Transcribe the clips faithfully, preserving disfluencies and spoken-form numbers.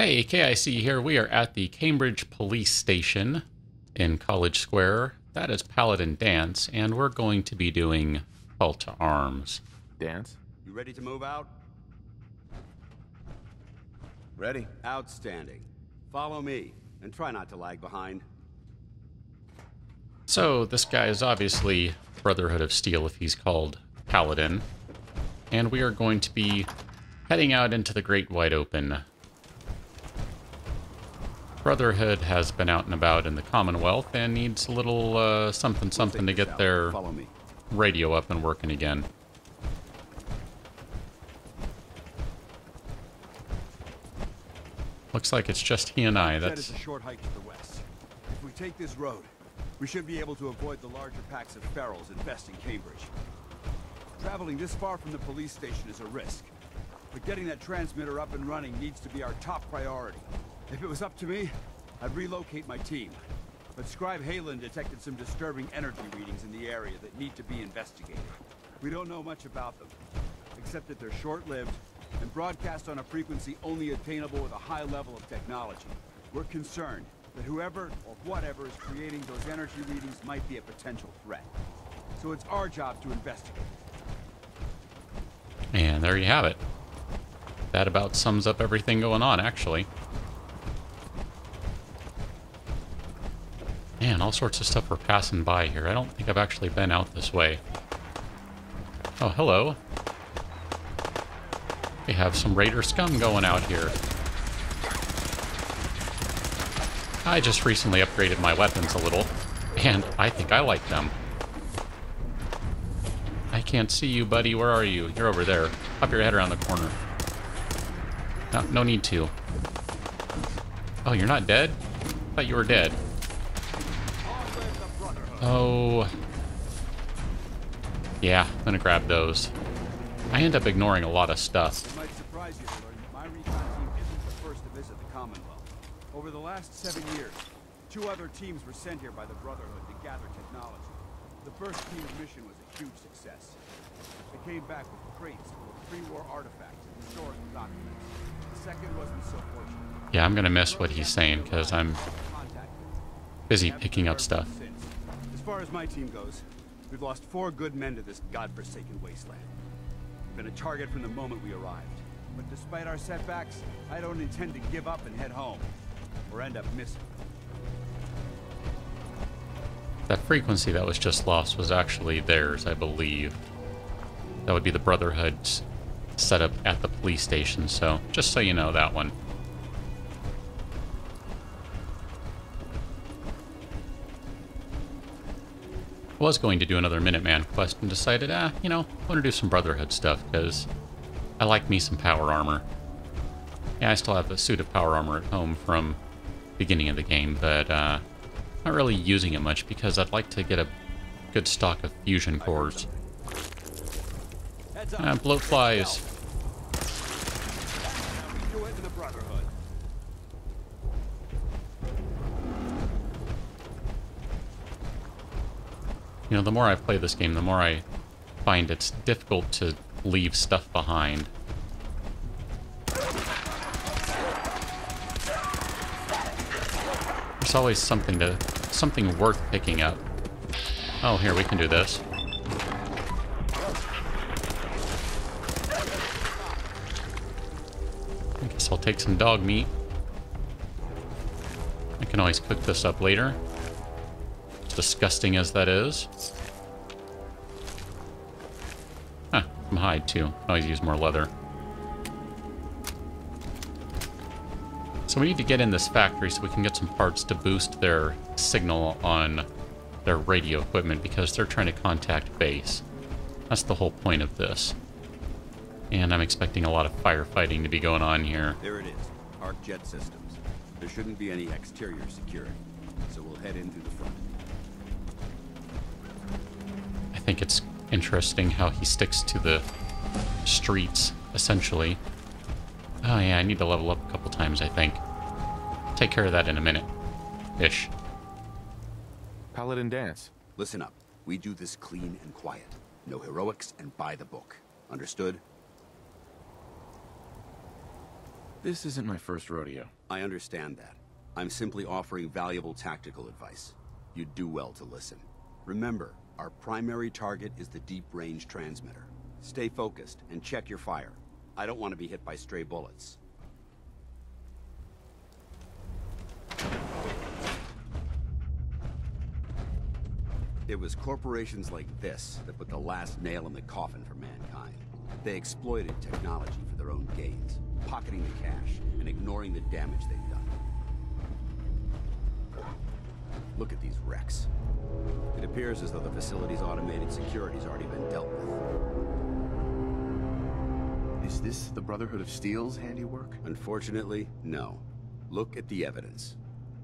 Hey, K I C here. We are at the Cambridge Police Station in College Square. That is Paladin Danse, and we're going to be doing Call to Arms. Dance? You ready to move out? Ready. Outstanding. Follow me, and try not to lag behind. So, this guy is obviously Brotherhood of Steel if he's called Paladin. And we are going to be heading out into the great wide open. Brotherhood has been out and about in the Commonwealth and needs a little uh, something something to get their radio up and working again. Looks like it's just he and I. That's a short hike to the west. If we take this road, we should be able to avoid the larger packs of ferals infesting Cambridge. Traveling this far from the police station is a risk, but getting that transmitter up and running needs to be our top priority. If it was up to me, I'd relocate my team. But Scribe Haylen detected some disturbing energy readings in the area that need to be investigated. We don't know much about them, except that they're short-lived and broadcast on a frequency only attainable with a high level of technology. We're concerned that whoever or whatever is creating those energy readings might be a potential threat. So it's our job to investigate. And there you have it. That about sums up everything going on, actually. Man, all sorts of stuff we're passing by here. I don't think I've actually been out this way. Oh, hello. We have some Raider scum going out here. I just recently upgraded my weapons a little, and I think I like them. I can't see you, buddy. Where are you? You're over there. Pop your head around the corner. No, no need to. Oh, you're not dead? I thought you were dead. Oh, yeah, I'm gonna grab those. I end up ignoring a lot of stuff. It might surprise you to learn that my recon team isn't the first to visit the Commonwealth. Over the last seven years, two other teams were sent here by the Brotherhood to gather technology. The first team's mission was a huge success. They came back with crates full of pre-war artifacts and historic documents. The second wasn't so fortunate. Yeah, I'm gonna miss what he's saying because I'm busy picking up stuff. As far as my team goes, we've lost four good men to this godforsaken wasteland. We've been a target from the moment we arrived. But despite our setbacks, I don't intend to give up and head home, or end up missing. That frequency that was just lost was actually theirs, I believe. That would be the Brotherhood's setup at the police station, so just so you know that one. Was going to do another Minuteman quest and decided, ah, you know, I want to do some Brotherhood stuff because I like me some power armor. Yeah, I still have a suit of power armor at home from the beginning of the game, but uh, not really using it much because I'd like to get a good stock of fusion cores. Uh, bloat flies. You know, the more I play this game, the more I find it's difficult to leave stuff behind. There's always something to, something worth picking up. Oh, here, we can do this. I guess I'll take some dog meat. I can always cook this up later. Disgusting as that is. Huh, some hide too. Always use more leather. So we need to get in this factory so we can get some parts to boost their signal on their radio equipment because they're trying to contact base. That's the whole point of this. And I'm expecting a lot of firefighting to be going on here. There it is. Arc jet systems. There shouldn't be any exterior security, so we'll head in through the front. I think it's interesting how he sticks to the streets, essentially. Oh yeah, I need to level up a couple times, I think. Take care of that in a minute. Ish. Paladin Danse. Listen up. We do this clean and quiet. No heroics and by the book. Understood? This isn't my first rodeo. I understand that. I'm simply offering valuable tactical advice. You'd do well to listen. Remember, our primary target is the deep-range transmitter. Stay focused and check your fire. I don't want to be hit by stray bullets. It was corporations like this that put the last nail in the coffin for mankind. They exploited technology for their own gains, pocketing the cash and ignoring the damage they've done. Look at these wrecks. It appears as though the facility's automated security's already been dealt with. Is this the Brotherhood of Steel's handiwork? Unfortunately, no. Look at the evidence.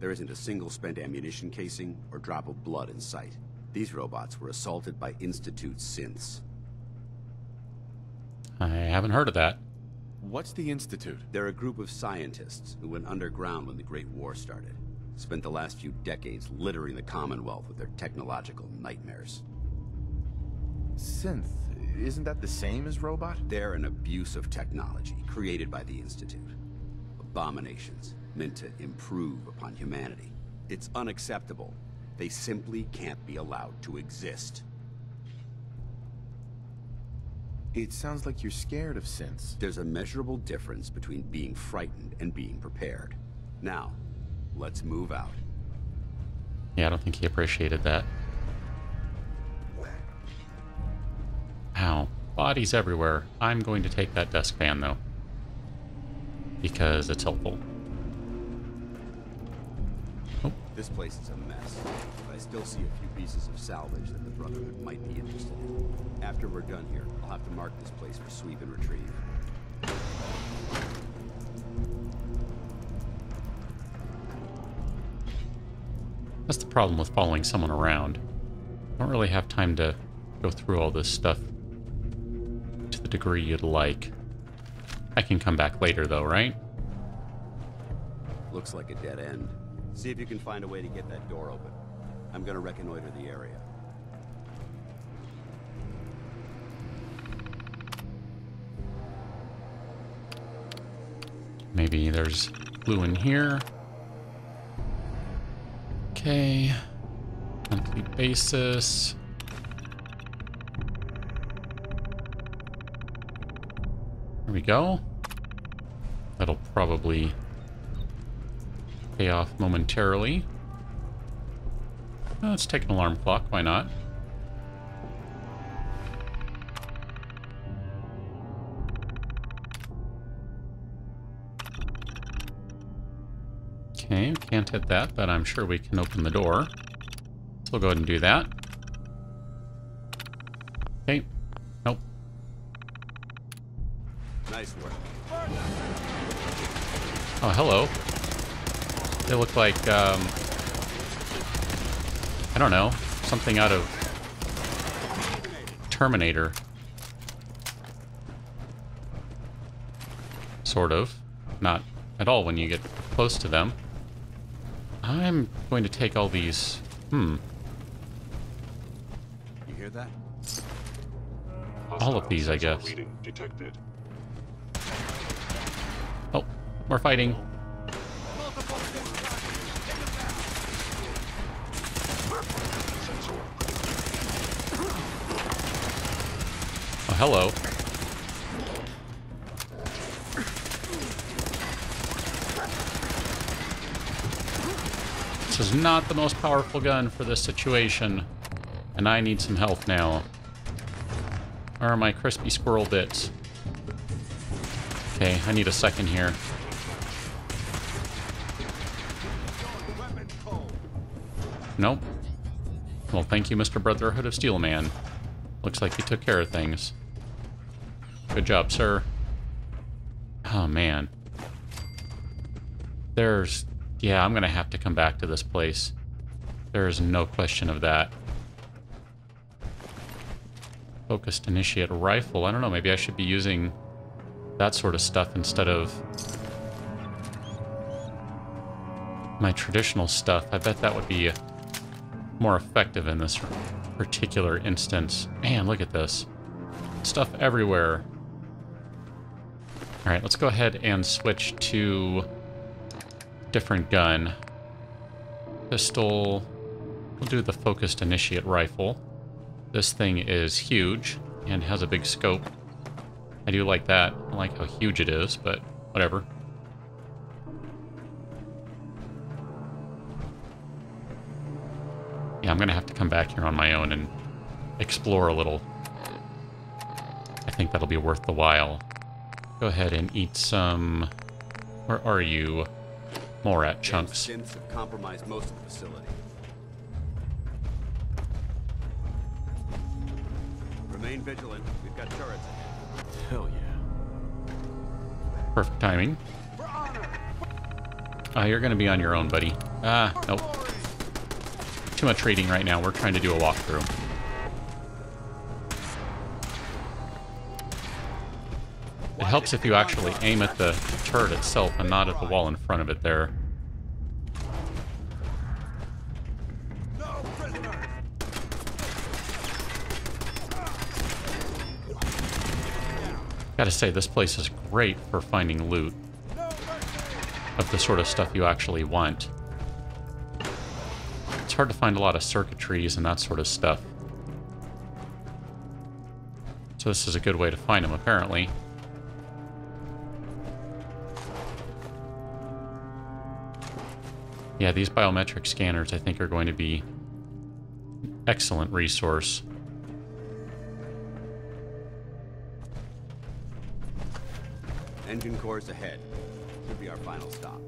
There isn't a single spent ammunition casing or drop of blood in sight. These robots were assaulted by Institute synths. I haven't heard of that. What's the Institute? They're a group of scientists who went underground when the Great War started. Spent the last few decades littering the Commonwealth with their technological nightmares. Synth, isn't that the same as robot? They're an abuse of technology created by the Institute. Abominations meant to improve upon humanity. It's unacceptable. They simply can't be allowed to exist. It sounds like you're scared of synths. There's a measurable difference between being frightened and being prepared. Now, let's move out. Yeah, I don't think he appreciated that. Ow. Bodies everywhere. I'm going to take that desk fan, though. Because it's helpful. Oh. This place is a mess. But I still see a few pieces of salvage that the Brotherhood might be interested in. After we're done here, I'll have to mark this place for sweep and retrieve. That's the problem with following someone around. I don't really have time to go through all this stuff to the degree you'd like. I can come back later though, right? Looks like a dead end. See if you can find a way to get that door open. I'm gonna reconnoiter the area. Maybe there's glue in here. Okay, monthly basis. There we go. That'll probably pay off momentarily. Let's take an alarm clock, why not? Okay, can't hit that, but I'm sure we can open the door. So we'll go ahead and do that. Okay. Nope. Nice work. Oh, hello. They look like, um... I don't know. Something out of Terminator. Sort of. Not at all when you get close to them. I'm going to take all these. Hmm. You hear that? All of these, I guess. Oh, we're fighting. Oh, hello. This is not the most powerful gun for this situation, and I need some help now. Where are my crispy squirrel bits? Okay, I need a second here. Nope. Well, thank you, Mister Brotherhood of Steel Man. Looks like you took care of things. Good job, sir. Oh, man. There's... Yeah, I'm gonna have to come back to this place. There is no question of that. Focused initiate rifle. I don't know, maybe I should be using that sort of stuff instead of my traditional stuff. I bet that would be more effective in this particular instance. Man, look at this. Stuff everywhere. All right, let's go ahead and switch to different gun. Pistol, we'll do the focused initiate rifle. This thing is huge and has a big scope. I do like that. I like how huge it is, but whatever. Yeah, I'm gonna have to come back here on my own and explore a little. I think that'll be worth the while. Go ahead and eat some... Where are you? Morat chunks. Synths have compromised most of the facility. Remain vigilant. We've got turrets ahead. Hell yeah. Perfect timing. Oh, you're gonna be on your own, buddy. Ah, nope. Too much raiding right now. We're trying to do a walkthrough. It helps if you actually aim at the turret itself and not at the wall in front of it there. Gotta say, this place is great for finding loot of the sort of stuff you actually want. It's hard to find a lot of circuitries and that sort of stuff. So this is a good way to find them, apparently. Yeah, these biometric scanners, I think, are going to be an excellent resource. Engine cores ahead. Should be our final stop.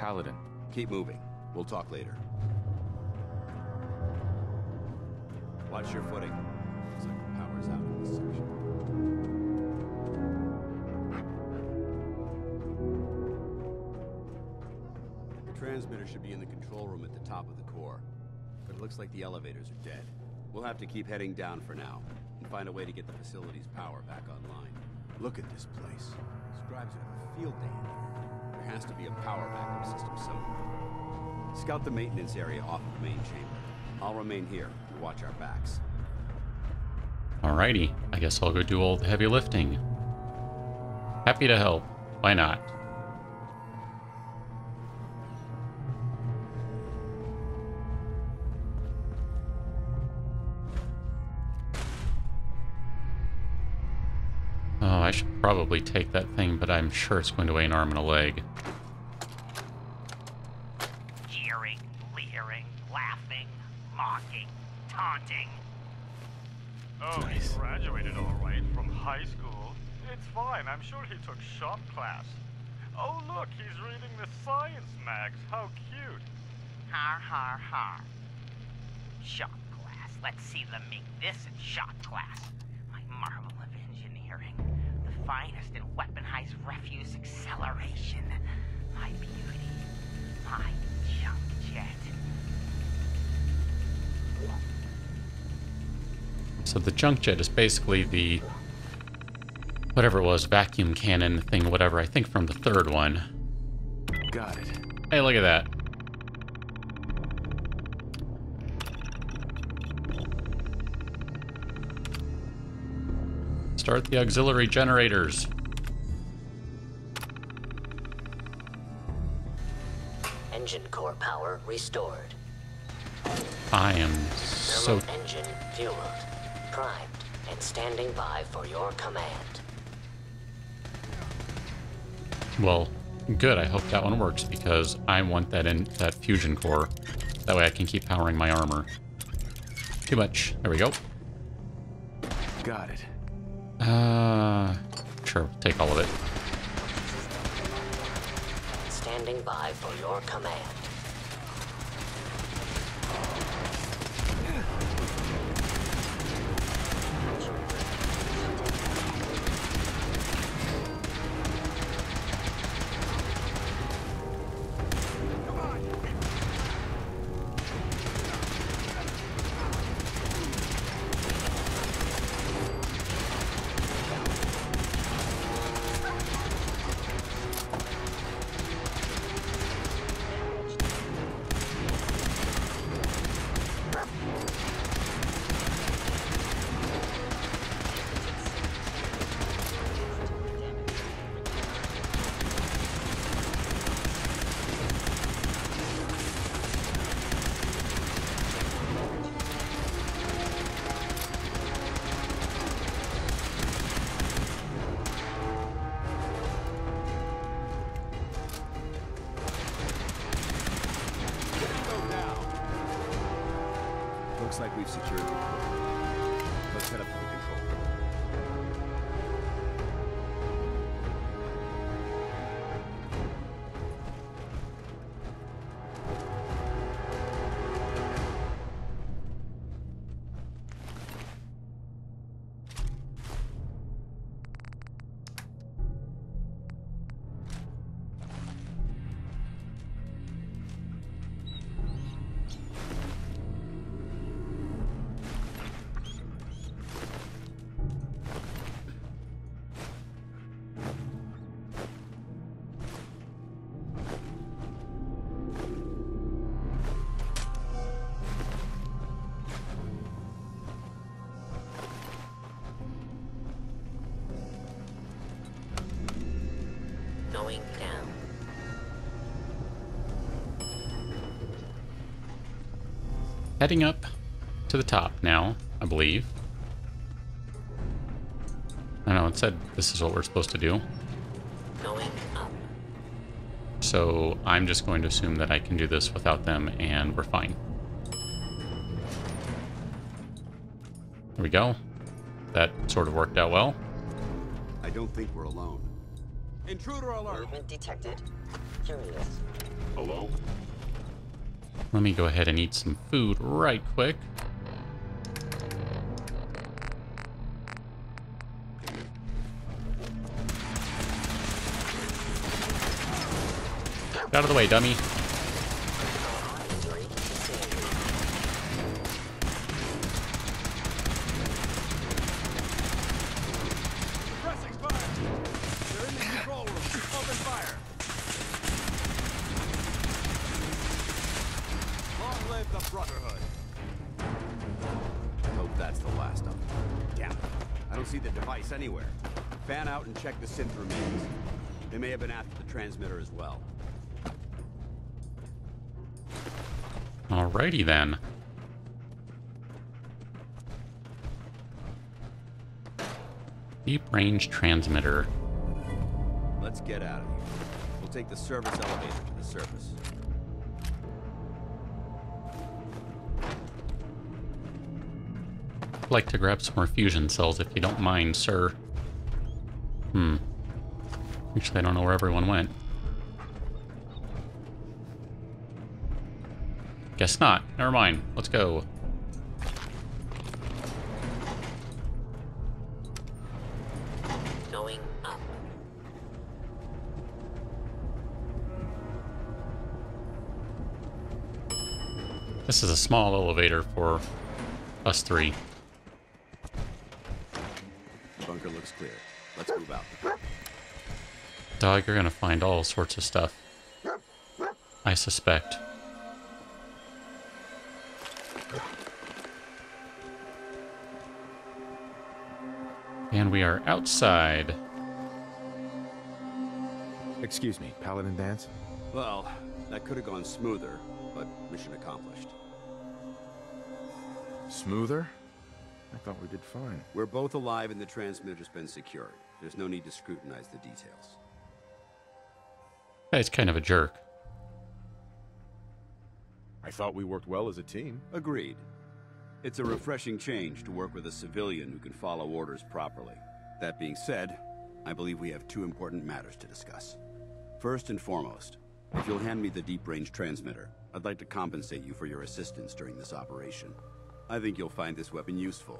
Paladin, keep moving. We'll talk later. Watch your footing. Looks like the power's out in this section. Your transmitter should be in the control room at the top of the core, but it looks like the elevators are dead. We'll have to keep heading down for now and find a way to get the facility's power back online. Look at this place. Scribes have a field day in here. There has to be a power backup system somewhere. Scout the maintenance area off of the main chamber. I'll remain here and watch our backs. Alrighty, I guess I'll go do all the heavy lifting. Happy to help. Why not? Oh, I should probably take that thing, but I'm sure it's going to weigh an arm and a leg. Shop class. Oh look, he's reading the science mags. How cute. Har har har. Shop class. Let's see them make this in shop class. My marvel of engineering. The finest in weaponized refuse acceleration. My beauty. My junk jet. So the junk jet is basically the whatever it was, vacuum cannon thing, whatever, I think from the third one. Got it. Hey, look at that. Start the auxiliary generators. Engine core power restored. I am so... Thermal engine fueled, primed, and standing by for your command. Well, good. I hope that one works because I want that in that fusion core. That way I can keep powering my armor. Too much. There we go. Got it. Uh, sure. Take all of it. Standing by for your command. Looks like we've secured the core. Let's head up to the control . Heading up to the top now, I believe. I know it said this is what we're supposed to do. Going up. So I'm just going to assume that I can do this without them and we're fine. There we go. That sort of worked out well. I don't think we're alone. Intruder alert. Movement detected. Curious. Hello? Let me go ahead and eat some food right quick. Get out of the way, dummy. Anywhere. Fan out and check the synth remains. They may have been after the transmitter as well. Alrighty then. Deep range transmitter. Let's get out of here. We'll take the service elevator to the surface. Like to grab some more fusion cells if you don't mind, sir. Hmm. Actually, I don't know where everyone went. Guess not. Never mind. Let's go. Going up. This is a small elevator for us three. Looks clear. Let's move out. Dog, you're gonna find all sorts of stuff, I suspect. And we are outside. Excuse me, Paladin Danse? Well, that could have gone smoother, but mission accomplished. Smoother? I thought we did fine. We're both alive and the transmitter's been secured. There's no need to scrutinize the details. Guy's kind of a jerk. I thought we worked well as a team. Agreed. It's a refreshing change to work with a civilian who can follow orders properly. That being said, I believe we have two important matters to discuss. First and foremost, if you'll hand me the deep-range transmitter, I'd like to compensate you for your assistance during this operation. I think you'll find this weapon useful.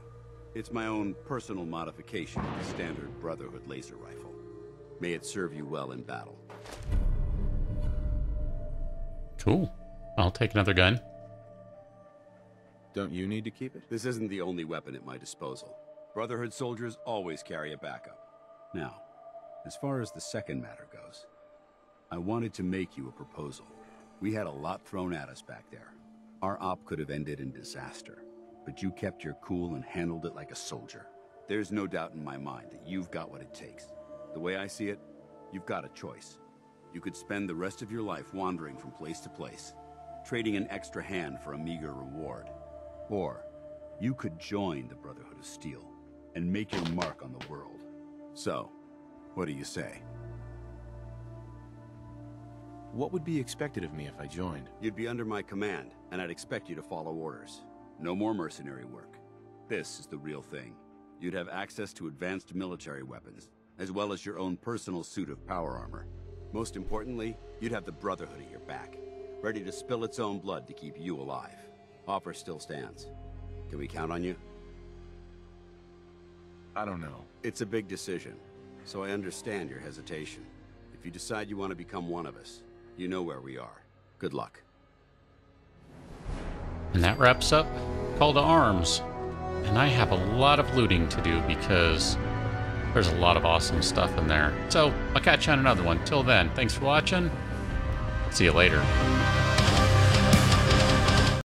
It's my own personal modification of the standard Brotherhood laser rifle. May it serve you well in battle. Cool. I'll take another gun. Don't you need to keep it? This isn't the only weapon at my disposal. Brotherhood soldiers always carry a backup. Now, as far as the second matter goes, I wanted to make you a proposal. We had a lot thrown at us back there. Our op could have ended in disaster. But you kept your cool and handled it like a soldier. There's no doubt in my mind that you've got what it takes. The way I see it, you've got a choice. You could spend the rest of your life wandering from place to place, trading an extra hand for a meager reward. Or you could join the Brotherhood of Steel and make your mark on the world. So, what do you say? What would be expected of me if I joined? You'd be under my command, and I'd expect you to follow orders. No more mercenary work. This is the real thing. You'd have access to advanced military weapons, as well as your own personal suit of power armor. Most importantly, you'd have the Brotherhood at your back, ready to spill its own blood to keep you alive. Offer still stands. Can we count on you? I don't know. It's a big decision, so I understand your hesitation. If you decide you want to become one of us, you know where we are. Good luck. And that wraps up Call to Arms. And I have a lot of looting to do because there's a lot of awesome stuff in there. So I'll catch you on another one. Till then, thanks for watching. See you later.